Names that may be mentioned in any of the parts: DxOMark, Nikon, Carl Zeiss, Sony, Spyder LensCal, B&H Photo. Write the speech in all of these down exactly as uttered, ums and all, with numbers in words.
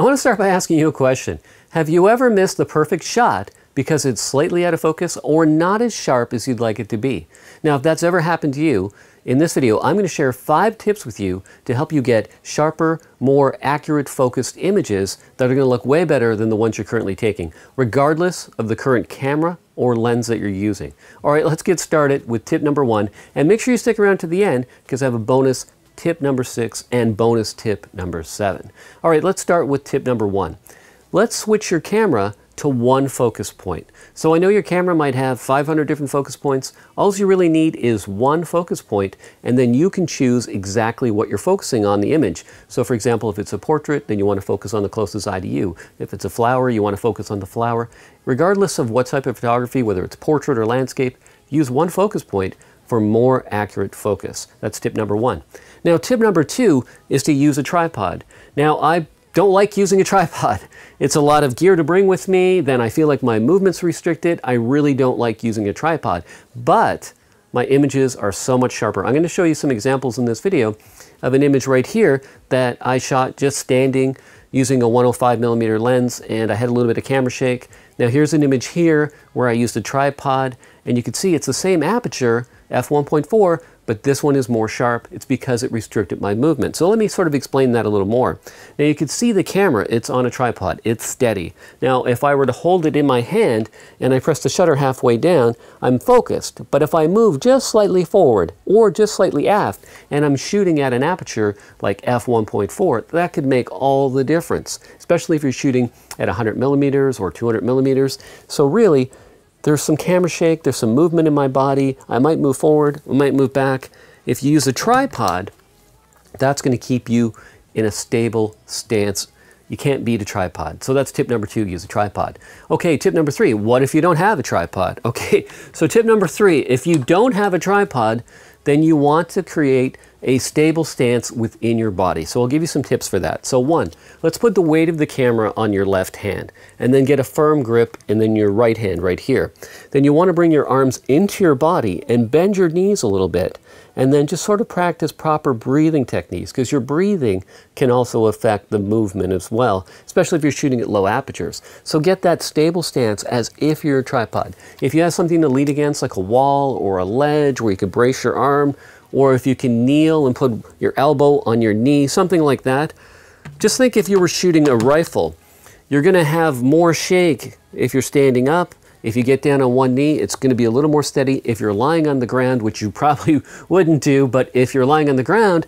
I want to start by asking you a question. Have you ever missed the perfect shot because it's slightly out of focus or not as sharp as you'd like it to be? Now, if that's ever happened to you, in this video, I'm going to share five tips with you to help you get sharper, more accurate, focused images that are going to look way better than the ones you're currently taking, regardless of the current camera or lens that you're using. All right, let's get started with tip number one, and make sure you stick around to the end because I have a bonus tip number six and bonus tip number seven. All right, let's start with tip number one. Let's switch your camera to one focus point. So I know your camera might have five hundred different focus points. All you really need is one focus point, and then you can choose exactly what you're focusing on the image. So for example, if it's a portrait, then you want to focus on the closest eye to you. If it's a flower, you want to focus on the flower. Regardless of what type of photography, whether it's portrait or landscape, use one focus point for more accurate focus. That's tip number one. Now, tip number two is to use a tripod. Now, I don't like using a tripod. It's a lot of gear to bring with me, then I feel like my movement's restricted. I really don't like using a tripod, but my images are so much sharper. I'm going to show you some examples in this video of an image right here that I shot just standing using a one oh five millimeter lens, and I had a little bit of camera shake. Now here's an image here where I used a tripod, and you can see it's the same aperture, f one point four, but this one is more sharp. It's because it restricted my movement. So let me sort of explain that a little more. Now you can see the camera, it's on a tripod, it's steady. Now if I were to hold it in my hand and I press the shutter halfway down, I'm focused. But if I move just slightly forward or just slightly aft and I'm shooting at an aperture like f one point four, that could make all the difference, especially if you're shooting at one hundred millimeters or two hundred millimeters. So really, there's some camera shake, there's some movement in my body. I might move forward, I might move back. If you use a tripod, that's going to keep you in a stable stance. You can't beat a tripod. So that's tip number two, use a tripod. Okay, tip number three, what if you don't have a tripod? Okay, so tip number three, if you don't have a tripod, then you want to create a stable stance within your body. So I'll give you some tips for that. So one, let's put the weight of the camera on your left hand and then get a firm grip, and then your right hand right here. Then you want to bring your arms into your body and bend your knees a little bit, and then just sort of practice proper breathing techniques, because your breathing can also affect the movement as well, especially if you're shooting at low apertures. So get that stable stance as if you're a tripod. If you have something to lean against, like a wall or a ledge where you could brace your arm, or if you can kneel and put your elbow on your knee, something like that. Just think if you were shooting a rifle, you're gonna have more shake if you're standing up. If you get down on one knee, it's gonna be a little more steady. If you're lying on the ground, which you probably wouldn't do, but if you're lying on the ground,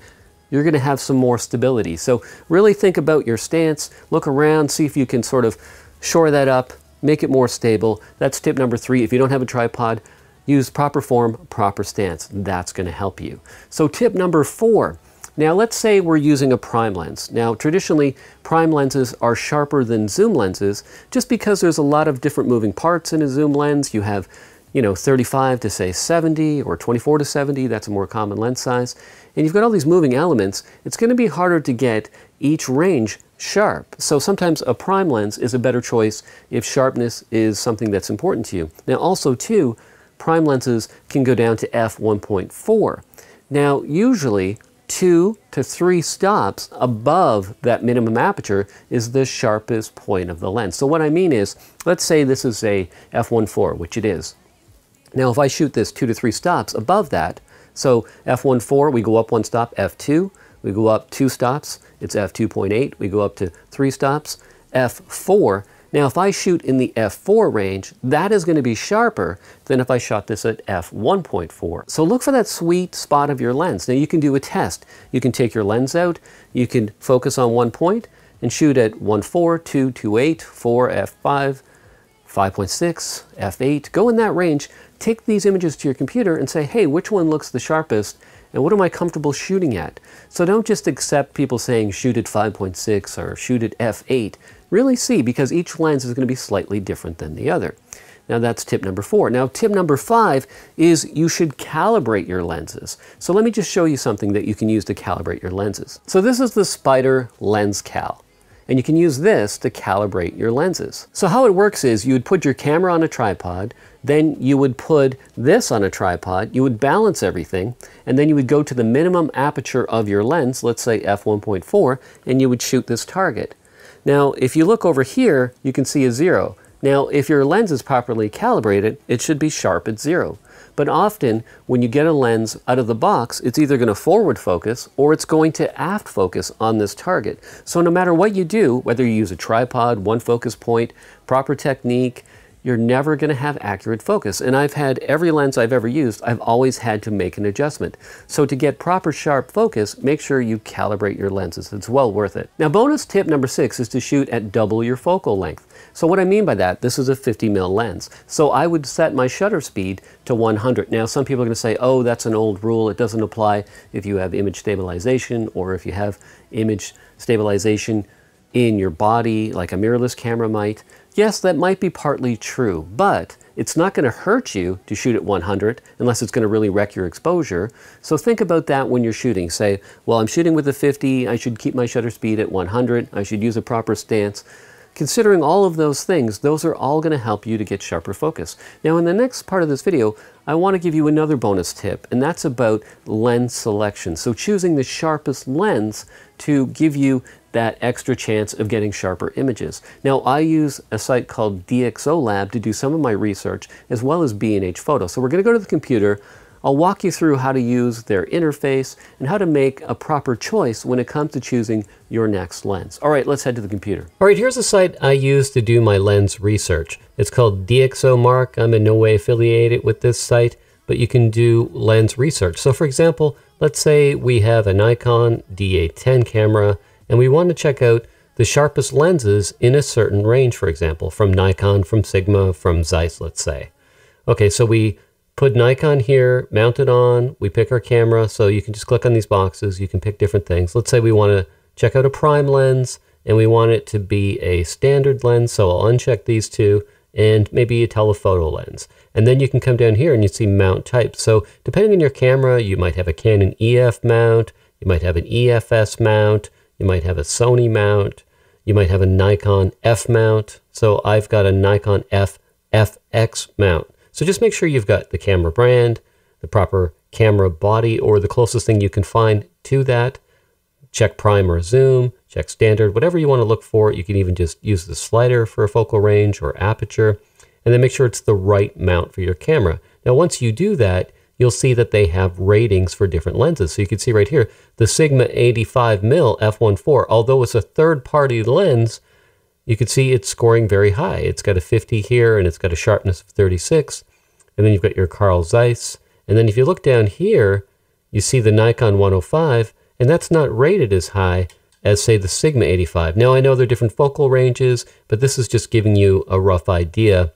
you're gonna have some more stability. So really think about your stance, look around, see if you can sort of shore that up, make it more stable. That's tip number three. If you don't have a tripod, use proper form, proper stance. That's going to help you. So tip number four. Now let's say we're using a prime lens. Now traditionally, prime lenses are sharper than zoom lenses just because there's a lot of different moving parts in a zoom lens. You have, you know, thirty-five to say seventy or twenty-four to seventy. That's a more common lens size. And you've got all these moving elements. It's going to be harder to get each range sharp. So sometimes a prime lens is a better choice if sharpness is something that's important to you. Now also too, prime lenses can go down to f one point four. Now, usually two to three stops above that minimum aperture is the sharpest point of the lens. So what I mean is, let's say this is a f one point four, which it is. Now, if I shoot this two to three stops above that, so f one point four, we go up one stop, f two, we go up two stops, it's f two point eight, we go up to three stops, f four. Now, if I shoot in the f four range, that is going to be sharper than if I shot this at f one point four. So look for that sweet spot of your lens. Now, you can do a test. You can take your lens out, you can focus on one point and shoot at one point four, two, two point eight, four, f five, five point six, f eight. Go in that range, take these images to your computer and say, hey, which one looks the sharpest? And what am I comfortable shooting at? So don't just accept people saying shoot at five point six or shoot at f eight. Really see, because each lens is going to be slightly different than the other. Now that's tip number four. Now tip number five is you should calibrate your lenses. So let me just show you something that you can use to calibrate your lenses. So this is the Spyder LensCal, and you can use this to calibrate your lenses. So how it works is you would put your camera on a tripod, then you would put this on a tripod, you would balance everything, and then you would go to the minimum aperture of your lens, let's say f one point four, and you would shoot this target. Now, if you look over here, you can see a zero. Now, if your lens is properly calibrated, it should be sharp at zero. But often, when you get a lens out of the box, it's either going to forward focus or it's going to aft focus on this target. So no matter what you do, whether you use a tripod, one focus point, proper technique, you're never going to have accurate focus. And I've had every lens I've ever used, I've always had to make an adjustment. So to get proper sharp focus, make sure you calibrate your lenses. It's well worth it. Now, bonus tip number six is to shoot at double your focal length. So what I mean by that, this is a fifty mil lens. So I would set my shutter speed to one hundred. Now, some people are going to say, oh, that's an old rule. It doesn't apply if you have image stabilization or if you have image stabilization in your body, like a mirrorless camera might. Yes, that might be partly true, but it's not going to hurt you to shoot at one hundred unless it's going to really wreck your exposure. So think about that when you're shooting. Say, well, I'm shooting with a fifty, I should keep my shutter speed at one hundred, I should use a proper stance. Considering all of those things, those are all going to help you to get sharper focus. Now, in the next part of this video, I want to give you another bonus tip, and that's about lens selection. So choosing the sharpest lens to give you that extra chance of getting sharper images. Now, I use a site called DxOMark to do some of my research, as well as B and H Photo. So we're going to go to the computer. I'll walk you through how to use their interface and how to make a proper choice when it comes to choosing your next lens. All right, let's head to the computer. All right, here's a site I use to do my lens research. It's called DxOMark. I'm in no way affiliated with this site, but you can do lens research. So for example, let's say we have a Nikon D eight ten camera and we want to check out the sharpest lenses in a certain range, for example, from Nikon, from Sigma, from Zeiss, let's say. Okay, so we put Nikon here, mount it on, we pick our camera. So you can just click on these boxes, you can pick different things. Let's say we want to check out a prime lens and we want it to be a standard lens. So I'll uncheck these two and maybe a telephoto lens. And then you can come down here and you see mount type. So depending on your camera, you might have a Canon E F mount, you might have an E F S mount, you might have a Sony mount, you might have a Nikon F mount. So I've got a Nikon F F X mount. So just make sure you've got the camera brand, the proper camera body, or the closest thing you can find to that. Check prime or zoom, check standard, whatever you want to look for. You can even just use the slider for a focal range or aperture, and then make sure it's the right mount for your camera. Now, once you do that, you'll see that they have ratings for different lenses. So you can see right here, the Sigma eighty-five mil f one point four, although it's a third-party lens, you can see it's scoring very high. It's got a fifty here and it's got a sharpness of thirty-six. And then you've got your Carl Zeiss. And then if you look down here, you see the Nikon one oh five, and that's not rated as high as say the Sigma eighty-five. Now I know they're different focal ranges, but this is just giving you a rough idea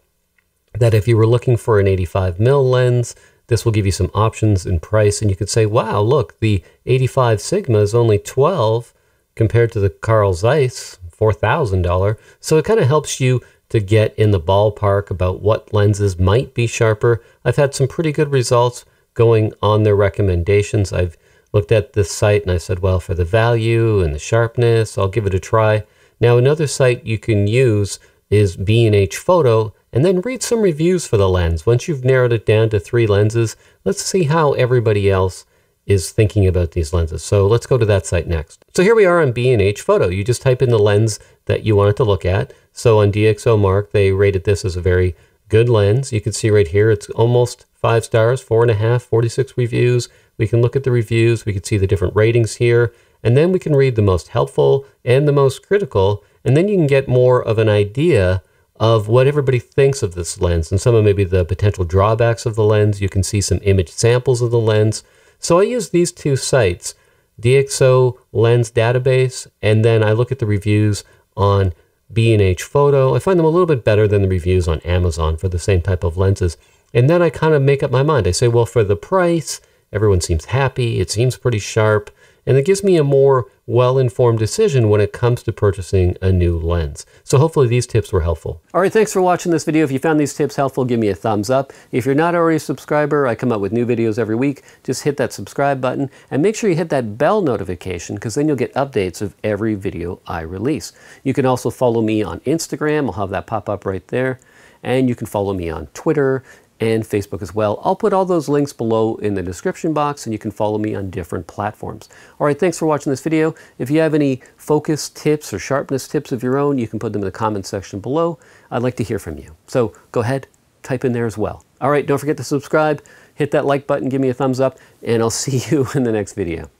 that if you were looking for an eighty-five mil lens, this will give you some options in price. And you could say, wow, look, the eighty-five Sigma is only twelve compared to the Carl Zeiss, four thousand dollars. So it kind of helps you to get in the ballpark about what lenses might be sharper. I've had some pretty good results going on their recommendations. I've looked at this site and I said, well, for the value and the sharpness, I'll give it a try. Now, another site you can use is B and H Photo, and then read some reviews for the lens. Once you've narrowed it down to three lenses, let's see how everybody else is thinking about these lenses. So let's go to that site next. So here we are on B and H Photo. You just type in the lens that you wanted to look at. So on DxOMark, they rated this as a very good lens. You can see right here, it's almost five stars, four and a half, forty-six reviews. We can look at the reviews. We can see the different ratings here. And then we can read the most helpful and the most critical. And then you can get more of an idea of what everybody thinks of this lens and some of maybe the potential drawbacks of the lens. You can see some image samples of the lens. So I use these two sites, DxO Lens Database, and then I look at the reviews on B and H Photo. I find them a little bit better than the reviews on Amazon for the same type of lenses. And then I kind of make up my mind. I say, well, for the price, everyone seems happy. It seems pretty sharp. And it gives me a more well-informed decision when it comes to purchasing a new lens. So hopefully these tips were helpful. All right, thanks for watching this video. If you found these tips helpful, give me a thumbs up. If you're not already a subscriber, I come up with new videos every week. Just hit that subscribe button and make sure you hit that bell notification because then you'll get updates of every video I release. You can also follow me on Instagram. I'll have that pop up right there. And you can follow me on Twitter and Facebook as well. I'll put all those links below in the description box, and you can follow me on different platforms. All right, thanks for watching this video. If you have any focus tips or sharpness tips of your own, you can put them in the comment section below. I'd like to hear from you. So go ahead, type in there as well. All right, don't forget to subscribe, hit that like button, give me a thumbs up, and I'll see you in the next video.